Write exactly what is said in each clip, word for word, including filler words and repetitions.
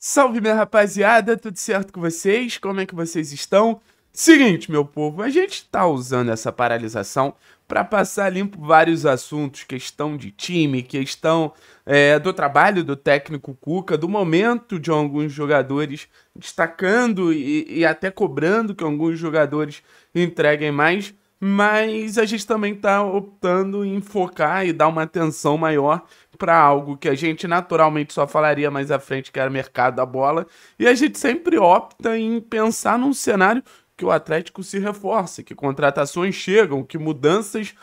Salve, minha rapaziada, tudo certo com vocês? Como é que vocês estão? Seguinte, meu povo, a gente tá usando essa paralisação para passar limpo vários assuntos, questão de time, questão é, do trabalho do técnico Cuca, do momento de alguns jogadores, destacando e, e até cobrando que alguns jogadores entreguem mais, mas a gente também tá optando em focar e dar uma atenção maior para algo que a gente naturalmente só falaria mais à frente, que era mercado da bola, e a gente sempre opta em pensar num cenário que o Atlético se reforça, que contratações chegam, que mudanças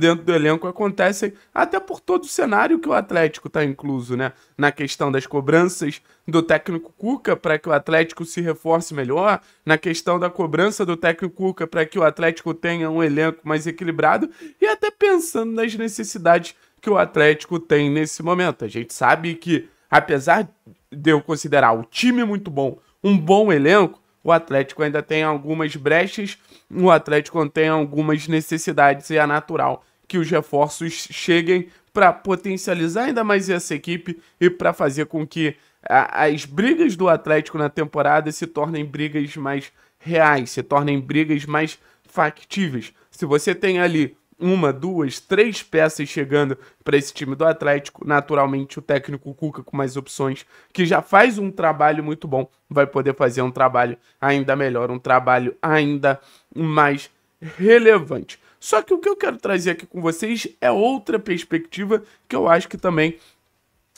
dentro do elenco acontecem, até por todo o cenário que o Atlético está incluso, né? Na questão das cobranças do técnico Cuca para que o Atlético se reforce melhor, na questão da cobrança do técnico Cuca para que o Atlético tenha um elenco mais equilibrado, e até pensando nas necessidades que o Atlético tem nesse momento. A gente sabe que, apesar de eu considerar o time muito bom, um bom elenco, o Atlético ainda tem algumas brechas, o Atlético tem algumas necessidades, e é natural que os reforços cheguem para potencializar ainda mais essa equipe e para fazer com que a, as brigas do Atlético na temporada se tornem brigas mais reais, se tornem brigas mais factíveis. Se você tem ali uma, duas, três peças chegando para esse time do Atlético, naturalmente o técnico Cuca, com mais opções, que já faz um trabalho muito bom, vai poder fazer um trabalho ainda melhor, um trabalho ainda mais relevante. Só que o que eu quero trazer aqui com vocês é outra perspectiva que eu acho que também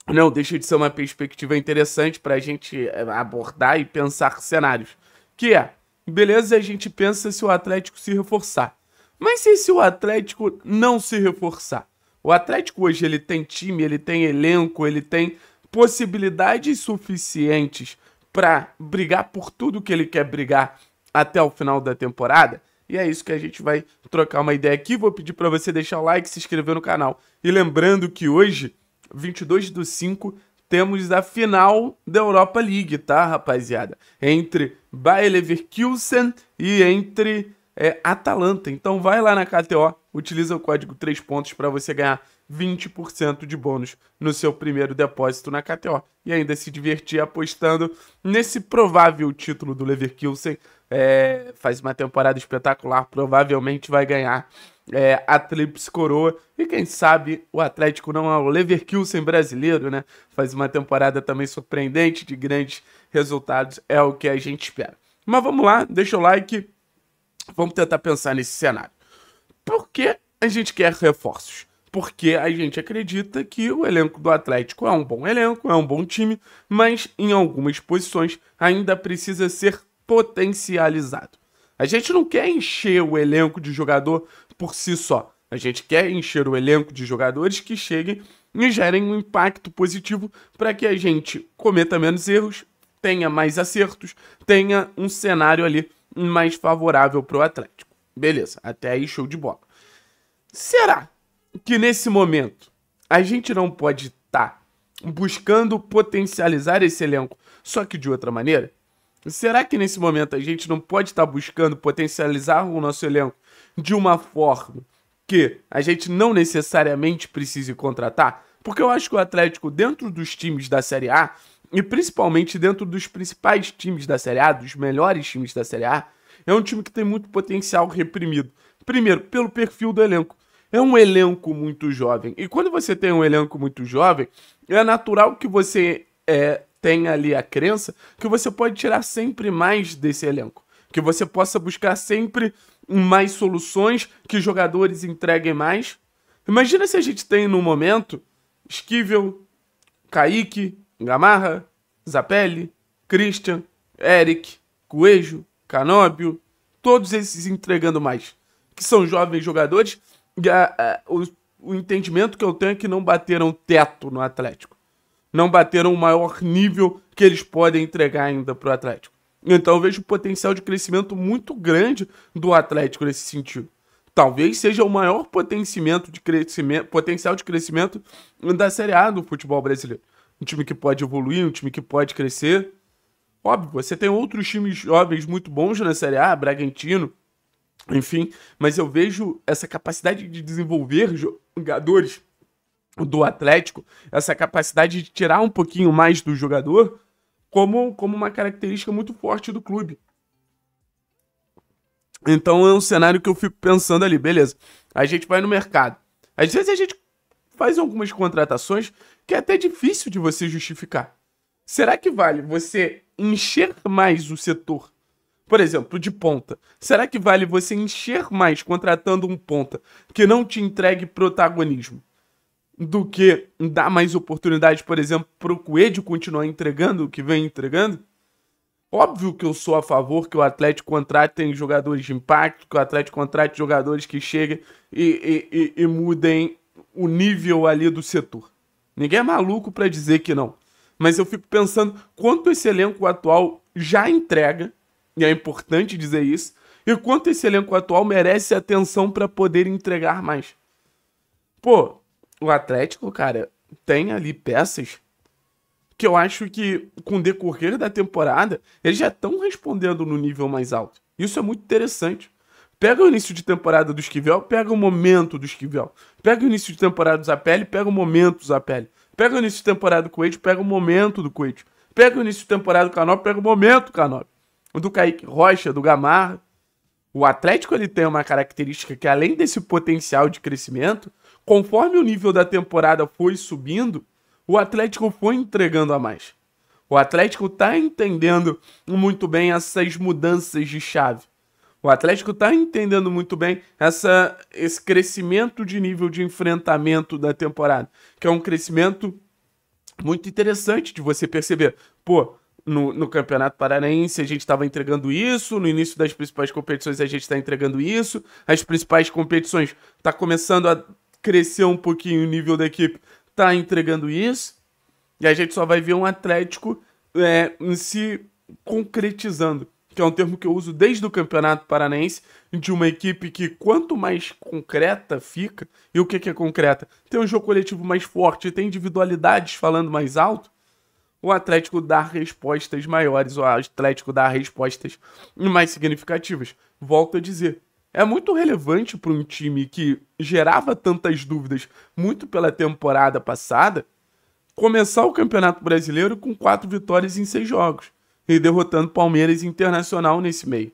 não deixa de ser uma perspectiva interessante para a gente abordar e pensar cenários, que é, beleza, a gente pensa se o Atlético se reforçar. Mas e se o Atlético não se reforçar? O Atlético hoje ele tem time, ele tem elenco, ele tem possibilidades suficientes para brigar por tudo que ele quer brigar até o final da temporada? E é isso que a gente vai trocar uma ideia aqui. Vou pedir para você deixar o like, se inscrever no canal. E lembrando que hoje, vinte e dois do cinco, temos a final da Europa League, tá, rapaziada? Entre Bayer Leverkusen e entre... É Atlanta. Então vai lá na K T O, utiliza o código três pontos para você ganhar vinte por cento de bônus no seu primeiro depósito na K T O e ainda se divertir apostando nesse provável título do Leverkusen. É, faz uma temporada espetacular, provavelmente vai ganhar é, a Tríplice Coroa e quem sabe o Atlético não é o Leverkusen brasileiro, né? Faz uma temporada também surpreendente, de grandes resultados, é o que a gente espera. Mas vamos lá, deixa o like. Vamos tentar pensar nesse cenário. Por que a gente quer reforços? Porque a gente acredita que o elenco do Atlético é um bom elenco, é um bom time, mas em algumas posições ainda precisa ser potencializado. A gente não quer encher o elenco de jogador por si só. A gente quer encher o elenco de jogadores que cheguem e gerem um impacto positivo para que a gente cometa menos erros, tenha mais acertos, tenha um cenário ali mais favorável para o Atlético. Beleza, até aí show de bola. Será que nesse momento a gente não pode estar tá buscando potencializar esse elenco, só que de outra maneira? Será que nesse momento a gente não pode estar tá buscando potencializar o nosso elenco de uma forma que a gente não necessariamente precise contratar? Porque eu acho que o Atlético, dentro dos times da Série A, e principalmente dentro dos principais times da Série A, dos melhores times da Série A, é um time que tem muito potencial reprimido. Primeiro, pelo perfil do elenco. É um elenco muito jovem. E quando você tem um elenco muito jovem, é natural que você é, tenha ali a crença que você pode tirar sempre mais desse elenco. Que você possa buscar sempre mais soluções, que jogadores entreguem mais. Imagina se a gente tem, no momento, Esquivel, Kaique, Gamarra, Zapelli, Christian, Eric, Coelho, Canóbio, todos esses entregando mais, que são jovens jogadores. A, a, o, o entendimento que eu tenho é que não bateram teto no Atlético, não bateram o maior nível que eles podem entregar ainda para o Atlético. Então eu vejo um potencial de crescimento muito grande do Atlético nesse sentido. Talvez seja o maior potenciamento de crescimento, potencial de crescimento da Série A do futebol brasileiro. Um time que pode evoluir, um time que pode crescer. Óbvio, você tem outros times jovens muito bons na Série A, Bragantino, enfim. Mas eu vejo essa capacidade de desenvolver jogadores do Atlético, essa capacidade de tirar um pouquinho mais do jogador, como, como uma característica muito forte do clube. Então é um cenário que eu fico pensando ali, beleza, a gente vai no mercado. Às vezes a gente faz algumas contratações que é até difícil de você justificar. Será que vale você encher mais o setor? Por exemplo, de ponta. Será que vale você encher mais contratando um ponta que não te entregue protagonismo do que dar mais oportunidade, por exemplo, para o Coelho continuar entregando o que vem entregando? Óbvio que eu sou a favor que o Atlético contrate jogadores de impacto, que o Atlético contrate jogadores que cheguem e, e, e, e mudem o nível ali do setor. Ninguém é maluco para dizer que não. Mas eu fico pensando quanto esse elenco atual já entrega, e é importante dizer isso, e quanto esse elenco atual merece atenção para poder entregar mais. Pô, o Atlético, cara, tem ali peças que eu acho que, com o decorrer da temporada, eles já estão respondendo no nível mais alto. Isso é muito interessante. Pega o início de temporada do Esquivel, pega o momento do Esquivel. Pega o início de temporada do Zapelli, pega o momento do Zapelli. Pega o início de temporada do Coelho, pega o momento do Coelho. Pega o início de temporada do Canóbio, pega o momento do Canóbio. Do Kaique Rocha, do Gamarra. O Atlético ele tem uma característica que, além desse potencial de crescimento, conforme o nível da temporada foi subindo, o Atlético foi entregando a mais. O Atlético está entendendo muito bem essas mudanças de chave. O Atlético está entendendo muito bem essa, esse crescimento de nível de enfrentamento da temporada, que é um crescimento muito interessante de você perceber. Pô, no, no Campeonato Paranaense a gente estava entregando isso, no início das principais competições a gente está entregando isso, as principais competições está começando a crescer um pouquinho o nível da equipe, está entregando isso, e a gente só vai ver um Atlético é, se concretizando, que é um termo que eu uso desde o Campeonato Paranaense, de uma equipe que quanto mais concreta fica, e o que, que é concreta? Tem um jogo coletivo mais forte, tem individualidades falando mais alto, o Atlético dá respostas maiores, o Atlético dá respostas mais significativas. Volto a dizer, é muito relevante para um time que gerava tantas dúvidas muito pela temporada passada, começar o Campeonato Brasileiro com quatro vitórias em seis jogos. E derrotando Palmeiras e Internacional nesse meio.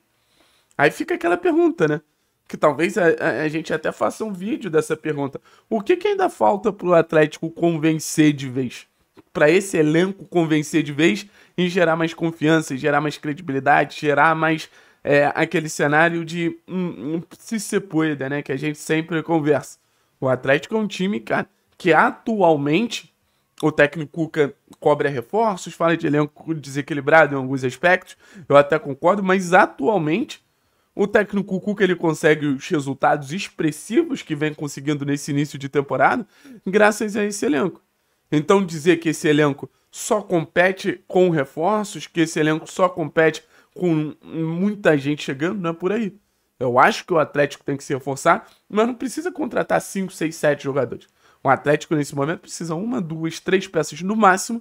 Aí fica aquela pergunta, né? Que talvez a, a gente até faça um vídeo dessa pergunta. O que, que ainda falta pro Atlético convencer de vez? Para esse elenco convencer de vez e gerar mais confiança, gerar mais credibilidade, gerar mais é, aquele cenário de um, um, se se pueda, né? Que a gente sempre conversa. O Atlético é um time, cara, que atualmente... O técnico Cuca cobra reforços, fala de elenco desequilibrado em alguns aspectos, eu até concordo, mas atualmente o técnico Cuca ele consegue os resultados expressivos que vem conseguindo nesse início de temporada graças a esse elenco. Então dizer que esse elenco só compete com reforços, que esse elenco só compete com muita gente chegando, não é por aí. Eu acho que o Atlético tem que se reforçar, mas não precisa contratar cinco, seis, sete jogadores. O Atlético, nesse momento, precisa uma, duas, três peças no máximo.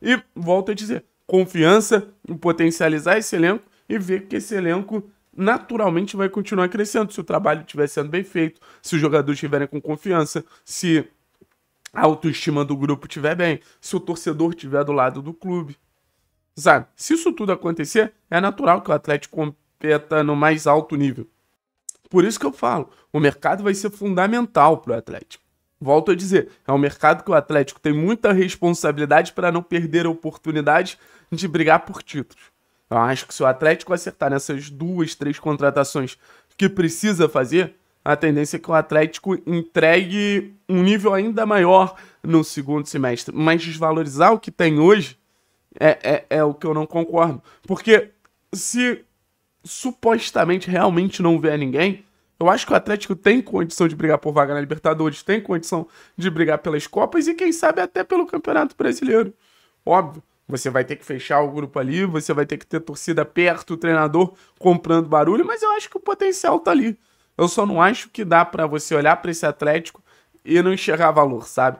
E, volto a dizer, confiança em potencializar esse elenco e ver que esse elenco naturalmente vai continuar crescendo. Se o trabalho estiver sendo bem feito, se os jogadores estiverem com confiança, se a autoestima do grupo estiver bem, se o torcedor estiver do lado do clube. Sabe? Se isso tudo acontecer, é natural que o Atlético competa no mais alto nível. Por isso que eu falo, o mercado vai ser fundamental para o Atlético. Volto a dizer, é um mercado que o Atlético tem muita responsabilidade para não perder a oportunidade de brigar por títulos. Eu acho que se o Atlético acertar nessas duas, três contratações que precisa fazer, a tendência é que o Atlético entregue um nível ainda maior no segundo semestre. Mas desvalorizar o que tem hoje é, é, é o que eu não concordo. Porque se supostamente realmente não vier ninguém... Eu acho que o Atlético tem condição de brigar por vaga na Libertadores, tem condição de brigar pelas Copas e, quem sabe, até pelo Campeonato Brasileiro. Óbvio, você vai ter que fechar o grupo ali, você vai ter que ter torcida perto, o treinador comprando barulho, mas eu acho que o potencial tá ali. Eu só não acho que dá pra você olhar pra esse Atlético e não enxergar valor, sabe?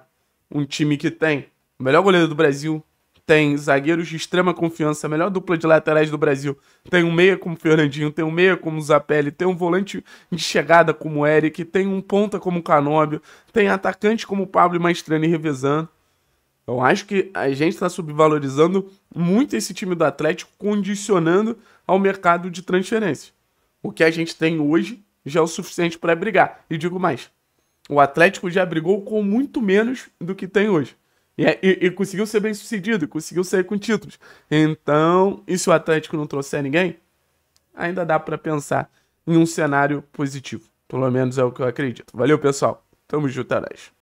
Um time que tem o melhor goleiro do Brasil, tem zagueiros de extrema confiança, a melhor dupla de laterais do Brasil. Tem um meia como o Fernandinho, tem um meia como o Zapelli, tem um volante de chegada como o Eric, tem um ponta como o Canóbio, tem atacante como o Pablo Maestrani revezando. Eu acho que a gente está subvalorizando muito esse time do Atlético, condicionando ao mercado de transferência. O que a gente tem hoje já é o suficiente para brigar. E digo mais, o Atlético já brigou com muito menos do que tem hoje. E, e, e conseguiu ser bem sucedido, conseguiu sair com títulos. Então, e se o Atlético não trouxer ninguém, ainda dá para pensar em um cenário positivo. Pelo menos é o que eu acredito. Valeu, pessoal. Tamo junto, Aras.